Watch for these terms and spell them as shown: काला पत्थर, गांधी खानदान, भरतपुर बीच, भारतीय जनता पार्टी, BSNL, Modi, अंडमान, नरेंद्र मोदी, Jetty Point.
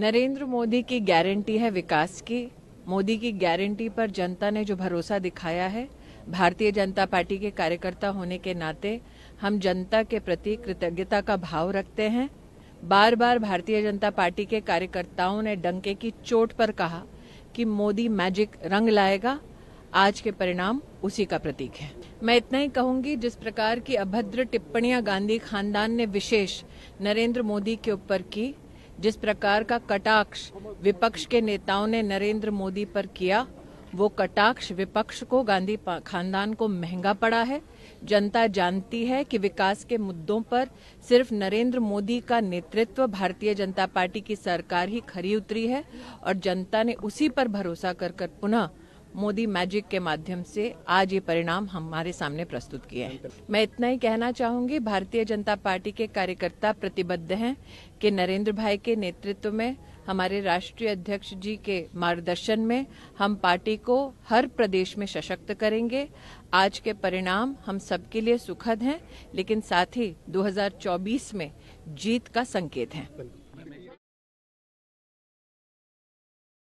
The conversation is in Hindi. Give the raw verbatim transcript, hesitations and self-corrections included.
नरेंद्र मोदी की गारंटी है विकास की। मोदी की गारंटी पर जनता ने जो भरोसा दिखाया है, भारतीय जनता पार्टी के कार्यकर्ता होने के नाते हम जनता के प्रति कृतज्ञता का भाव रखते हैं। बार बार भारतीय जनता पार्टी के कार्यकर्ताओं ने डंके की चोट पर कहा कि मोदी मैजिक रंग लाएगा। आज के परिणाम उसी का प्रतीक है। मैं इतना ही कहूंगी, जिस प्रकार की अभद्र टिप्पणियां गांधी खानदान ने विशेष नरेंद्र मोदी के ऊपर की, जिस प्रकार का कटाक्ष विपक्ष के नेताओं ने नरेंद्र मोदी पर किया, वो कटाक्ष विपक्ष को, गांधी खानदान को महंगा पड़ा है। जनता जानती है कि विकास के मुद्दों पर सिर्फ नरेंद्र मोदी का नेतृत्व, भारतीय जनता पार्टी की सरकार ही खरी उतरी है और जनता ने उसी पर भरोसा कर कर पुनः मोदी मैजिक के माध्यम से आज ये परिणाम हमारे सामने प्रस्तुत किए हैं। मैं इतना ही कहना चाहूंगी, भारतीय जनता पार्टी के कार्यकर्ता प्रतिबद्ध हैं कि नरेंद्र भाई के नेतृत्व में, हमारे राष्ट्रीय अध्यक्ष जी के मार्गदर्शन में हम पार्टी को हर प्रदेश में सशक्त करेंगे। आज के परिणाम हम सबके लिए सुखद हैं, लेकिन साथ ही दो हजार चौबीस में जीत का संकेत है।